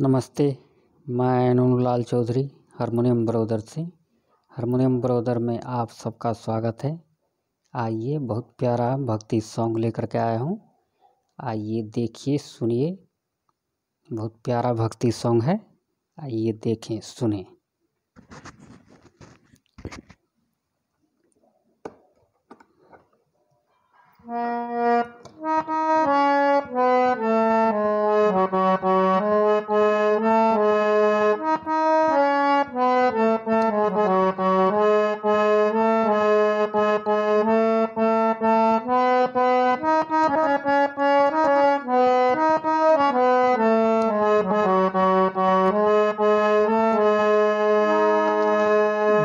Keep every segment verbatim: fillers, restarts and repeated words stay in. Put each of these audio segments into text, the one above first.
नमस्ते, मैं Nunulal Chaudhary harmonium brother से। हारमोनियम ब्रदर में आप सबका स्वागत है। आइए, बहुत प्यारा भक्ति सॉन्ग लेकर के आया हूँ। आइए देखिए, सुनिए, बहुत प्यारा भक्ति सॉन्ग है। आइए देखें, सुने।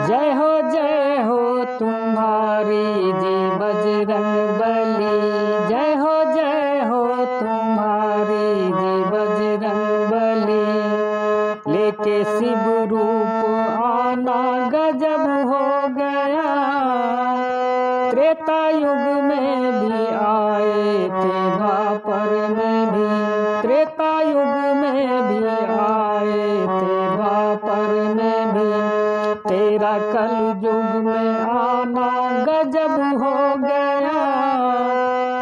जय हो जय हो तुम्हारी जी बजरंगबली, जय हो जय हो तुम्हारी जी बजरंगबली। लेके शिव रूप आना गजब हो गया, त्रेता युग में भी आए थे द्वापर में भी, त्रेता युग में भी आए थे द्वापर में भी। तेरा कल युग में आना गजब हो गया,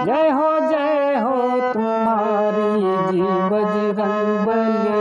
जय हो जय हो तुम्हारी जी बजरंगबली।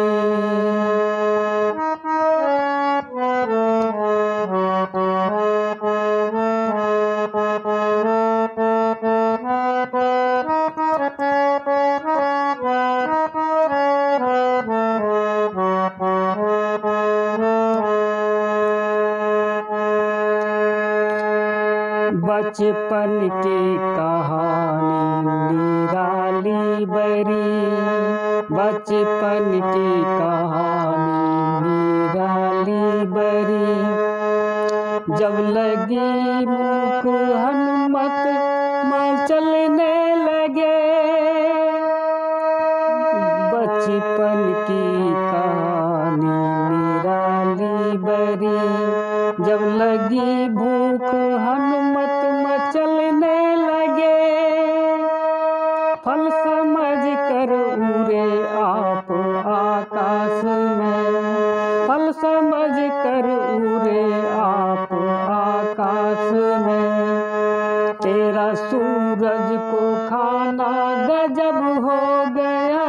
बचपन की कहानी निराली बरी, बचपन की कहानी निराली बरी। जब लगी मुख हनुमत माँ चलने लगे, बचपन की कहानी निराली बरी। जब लगी भूख हनुमत मचलने लगे, फल समझ कर उड़े आप आकाश में, फल समझ कर उड़े आप आकाश में। तेरा सूरज को खाना गजब हो गया,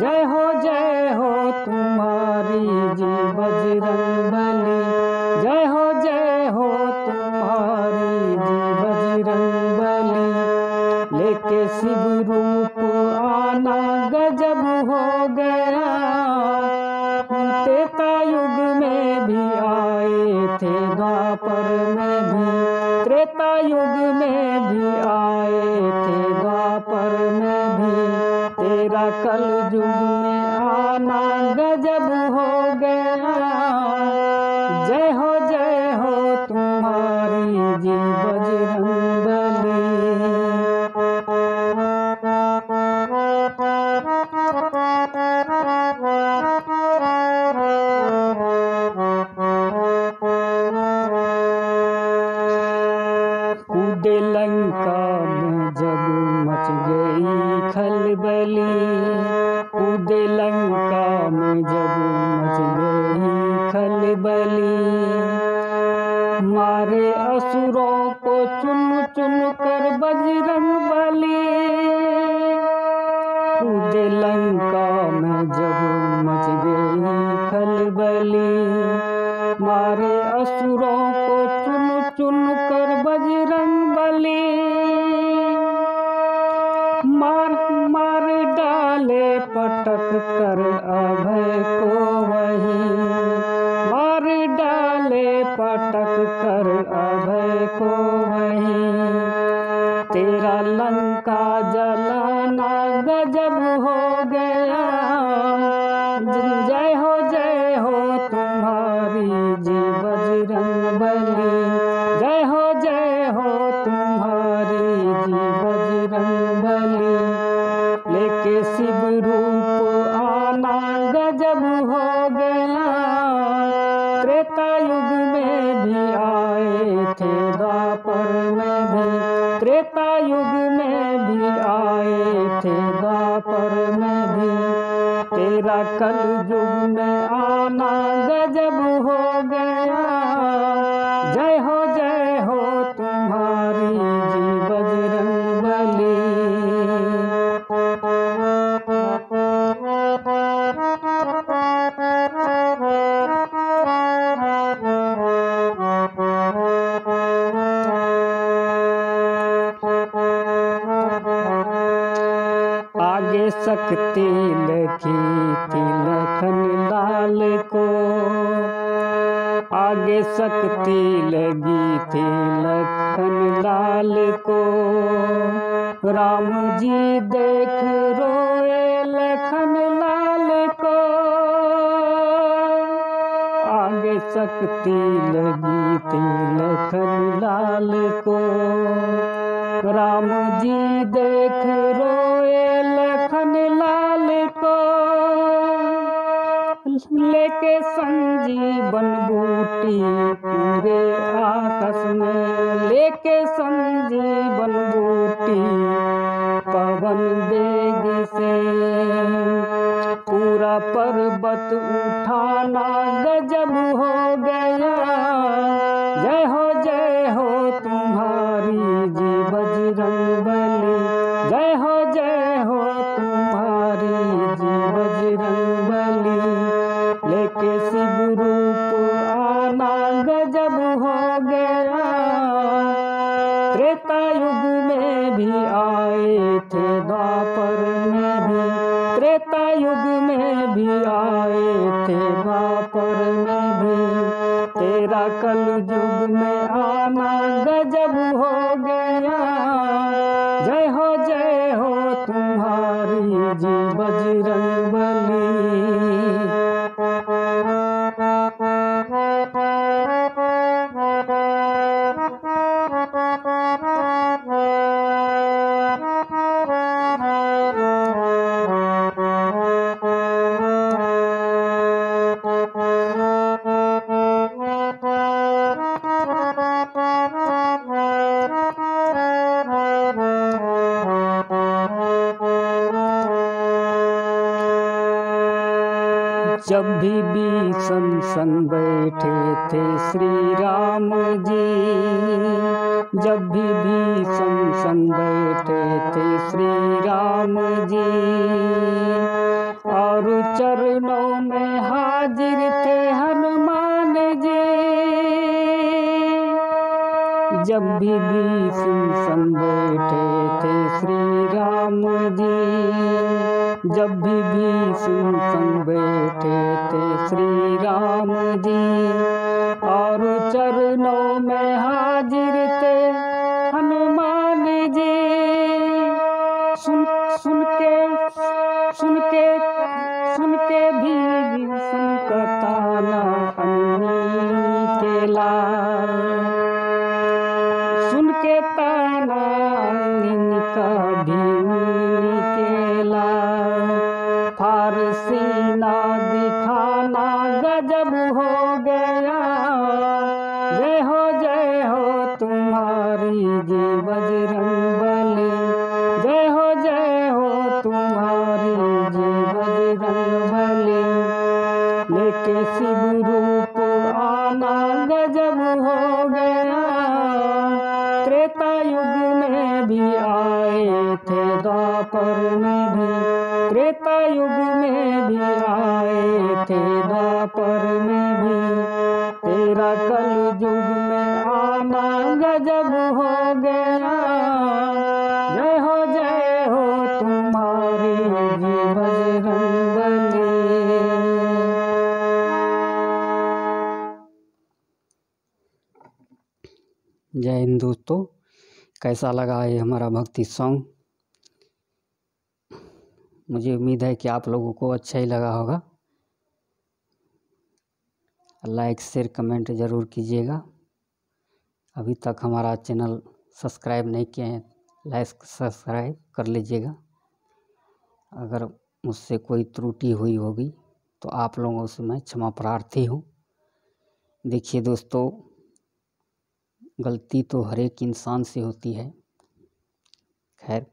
जय हो जय हो तुम्हारी जी बजरंगबली, जय हो जय हो तुम्हारी जी बजरंगबली। लेके शिव रूप आना गजब हो गया, त्रेता युग में भी आए थे द्वापर में भी, त्रेता युग में भी आए थे द्वापर में भी। तेरा कल युग में आना गजब हो गया, जय हो जय हो तुम्हारी जी बजरंगबली। कूदे लंका में जब मच गई खलबली, कूदे लंका में जब मच गई खलबली। मारे असुरों को चुन चुन कर बजरंगबली, कूदे लंका में जब मच गई खलबली। मारे असुरों को चुन चुन कर बजरंगबली। मार मार डाले पटक कर अभय को वही, मार डाले पटक कर अभय को वही। तेरा लंका जलाना गजब हो गया, जय हो जय हो तुम्हारी जी बजरंगबली, जय हो जय हो तुम्हारी जी बजरंगबली। लेके शिव रूप आना गजब हो गया, त्रेता युग में भी आए थे द्वापर। तेरा कलयुग में आना गजब हो गया। जय हो जय हो तुम्हारी जी बजरंगबली। आगे शक्ति लगी तिलखन लाल को, आगे शक्ति लगी तिलखन लाल को, राम जी देख रोए लखन लाल को। आगे शक्ति लगी तिलखन लाल को, राम जी देख रोए लखन लाल को। लेके संजीवन बूटी पूरे आकाश में, लेके संजीवन बूटी पवन वेग से। पूरा पर्वत उठाना गजब हो गया। जय हो जय हो तुम्हारी जी बजरंगबली। जय हो जय हो तुम्हारी जी बजरंगबली। लेके शिव रूप आना गजब हो गया। त्रेता युग में भी आए थे, द्वापर में भी, त्रेता युग में भी आए थे, द्वापर में भी। तेरा कलयुग में आना गजब हो गया। जय हो जय हो तुम्हारी जी बजरंगबली। जब भी भीषण संग बैठे थे श्री राम जी, जब भी भीषण संग बैठे थे श्री राम जी, और चरणों में हाजिर थे हनुमान जी। जब भी भीषण संग बैठे थे श्री राम जी, जब भी भीषण संग बैठे थे श्री राम जी, और चरणों में हाजिर थे हनुमान जी। सुन सुन के सुन के सुन के भी भीषण का ताना अन्नी के लाल, सुन के ताना अन्नी का भी के लाल। फारसीना दिखाना गजब हो गया। जय हो जय हो तुम्हारी जी बजरंगबली। जय हो जय हो तुम्हारी जी बजरंगबली। लेके शिव रूप आना गजब हो गया। त्रेता युग में भी आए थे, द्वापर में भी, त्रेता युग में भी आए थे, द्वापर में भी। तेरा कलयुग में आना गजब हो गया। जय हो जय हो तुम्हारी जी बजरंगबली। जय हिंद दोस्तों, कैसा लगा ये हमारा भक्ति सॉन्ग? मुझे उम्मीद है कि आप लोगों को अच्छा ही लगा होगा। लाइक शेयर कमेंट ज़रूर कीजिएगा। अभी तक हमारा चैनल सब्सक्राइब नहीं किए हैं, लाइक सब्सक्राइब कर लीजिएगा। अगर मुझसे कोई त्रुटि हुई होगी तो आप लोगों से मैं क्षमा प्रार्थी हूँ। देखिए दोस्तों, गलती तो हर एक इंसान से होती है। खैर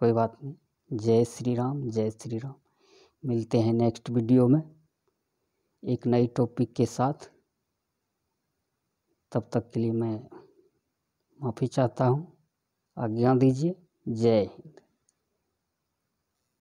कोई बात नहीं। जय श्री राम, जय श्री राम। मिलते हैं नेक्स्ट वीडियो में एक नई टॉपिक के साथ। तब तक के लिए मैं माफ़ी चाहता हूँ, आज्ञा दीजिए। जय हिंद।